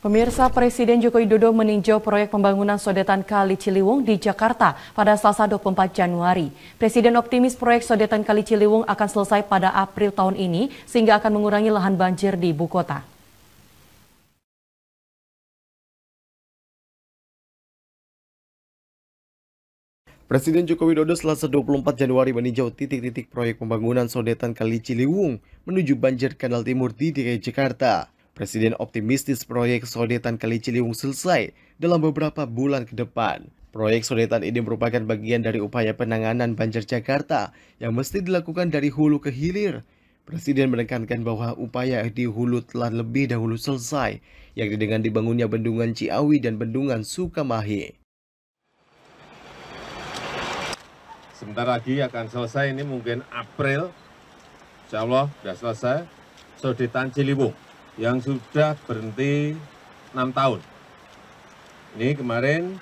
Pemirsa, Presiden Joko Widodo meninjau proyek pembangunan Sodetan Kali Ciliwung di Jakarta pada Selasa 24 Januari. Presiden optimis proyek Sodetan Kali Ciliwung akan selesai pada April tahun ini sehingga akan mengurangi lahan banjir di ibu kota. Presiden Joko Widodo Selasa 24 Januari meninjau titik-titik proyek pembangunan Sodetan Kali Ciliwung menuju banjir Kanal Timur di DKI Jakarta. Presiden optimistis proyek Sodetan Kali Ciliwung selesai dalam beberapa bulan ke depan. Proyek Sodetan ini merupakan bagian dari upaya penanganan banjir Jakarta yang mesti dilakukan dari hulu ke hilir. Presiden menekankan bahwa upaya di hulu telah lebih dahulu selesai, yakni dengan dibangunnya bendungan Ciawi dan bendungan Sukamahi. Sebentar lagi akan selesai, ini mungkin April, insya Allah sudah selesai, Sodetan Ciliwung yang sudah berhenti 6 tahun. Ini kemarin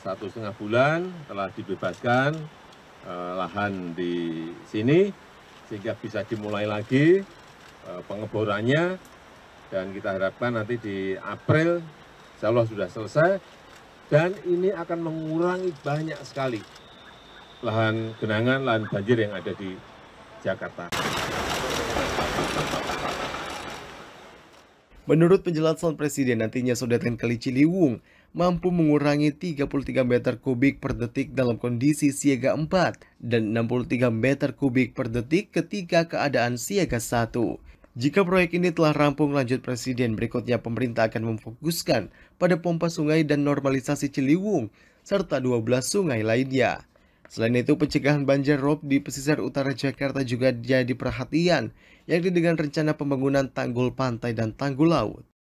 1,5 bulan telah dibebaskan lahan di sini sehingga bisa dimulai lagi pengeborannya, dan kita harapkan nanti di April insya Allah sudah selesai, dan ini akan mengurangi banyak sekali lahan genangan, lahan banjir yang ada di Jakarta. Menurut penjelasan Presiden, nantinya Sodetan Kali Ciliwung mampu mengurangi 33 meter kubik per detik dalam kondisi siaga 4 dan 63 meter kubik per detik ketika keadaan siaga 1. Jika proyek ini telah rampung, lanjut Presiden, berikutnya pemerintah akan memfokuskan pada pompa sungai dan normalisasi Ciliwung, serta 12 sungai lainnya. Selain itu, pencegahan banjir rob di pesisir utara Jakarta juga jadi perhatian, yakni dengan rencana pembangunan tanggul pantai dan tanggul laut.